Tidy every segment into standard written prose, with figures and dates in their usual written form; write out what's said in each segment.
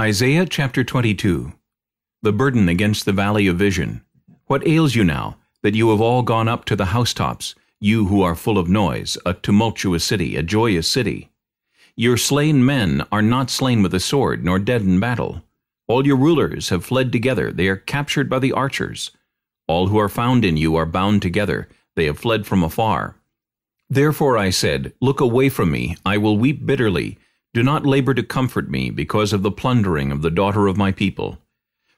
Isaiah chapter 22. The burden against the valley of vision. What ails you now, that you have all gone up to the housetops, you who are full of noise, a tumultuous city, a joyous city? Your slain men are not slain with the sword, nor dead in battle. All your rulers have fled together, they are captured by the archers. All who are found in you are bound together, they have fled from afar. Therefore I said, look away from me, I will weep bitterly. Do not labor to comfort me because of the plundering of the daughter of my people.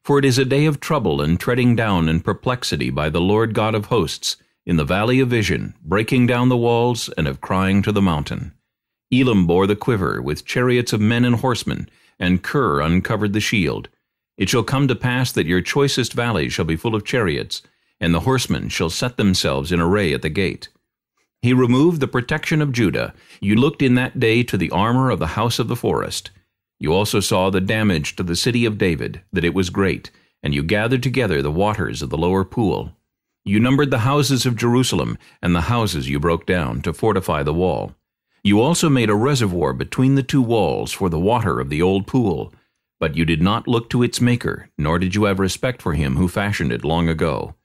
For it is a day of trouble and treading down and perplexity by the Lord God of hosts, in the valley of vision, breaking down the walls and of crying to the mountain. Elam bore the quiver with chariots of men and horsemen, and Kir uncovered the shield. It shall come to pass that your choicest valley shall be full of chariots, and the horsemen shall set themselves in array at the gate. He removed the protection of Judah. You looked in that day to the armor of the house of the forest. You also saw the damage to the city of David, that it was great, and you gathered together the waters of the lower pool. You numbered the houses of Jerusalem, and the houses you broke down to fortify the wall. You also made a reservoir between the two walls for the water of the old pool, but you did not look to its maker, nor did you have respect for him who fashioned it long ago.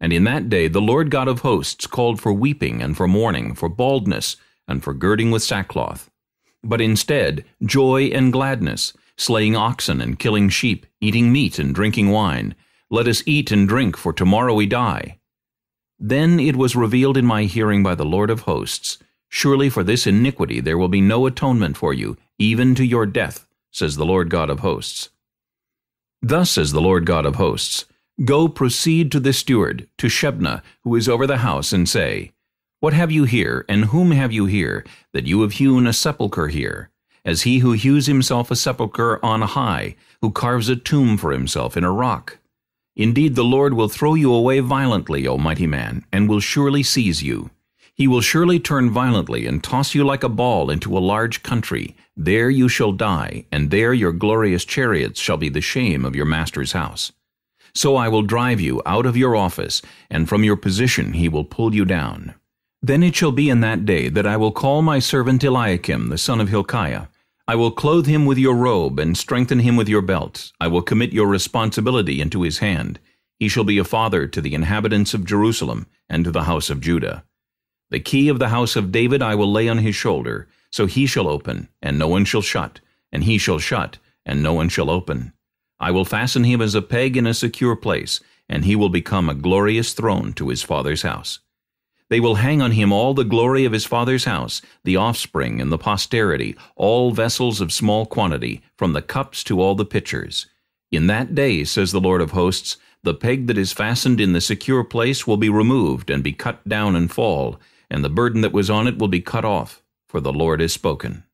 And in that day the Lord God of hosts called for weeping and for mourning, for baldness, and for girding with sackcloth. But instead, joy and gladness, slaying oxen and killing sheep, eating meat and drinking wine. Let us eat and drink, for tomorrow we die. Then it was revealed in my hearing by the Lord of hosts, surely for this iniquity there will be no atonement for you, even to your death, says the Lord God of hosts. Thus says the Lord God of hosts, go, proceed to the steward, to Shebna, who is over the house, and say, what have you here, and whom have you here, that you have hewn a sepulchre here? As he who hews himself a sepulchre on high, who carves a tomb for himself in a rock. Indeed, the Lord will throw you away violently, O mighty man, and will surely seize you. He will surely turn violently and toss you like a ball into a large country. There you shall die, and there your glorious chariots shall be the shame of your master's house. So I will drive you out of your office, and from your position he will pull you down. Then it shall be in that day that I will call my servant Eliakim, the son of Hilkiah. I will clothe him with your robe and strengthen him with your belt. I will commit your responsibility into his hand. He shall be a father to the inhabitants of Jerusalem and to the house of Judah. The key of the house of David I will lay on his shoulder, so he shall open, and no one shall shut, and he shall shut, and no one shall open. I will fasten him as a peg in a secure place, and he will become a glorious throne to his father's house. They will hang on him all the glory of his father's house, the offspring and the posterity, all vessels of small quantity, from the cups to all the pitchers. In that day, says the Lord of hosts, the peg that is fastened in the secure place will be removed and be cut down and fall, and the burden that was on it will be cut off, for the Lord has spoken.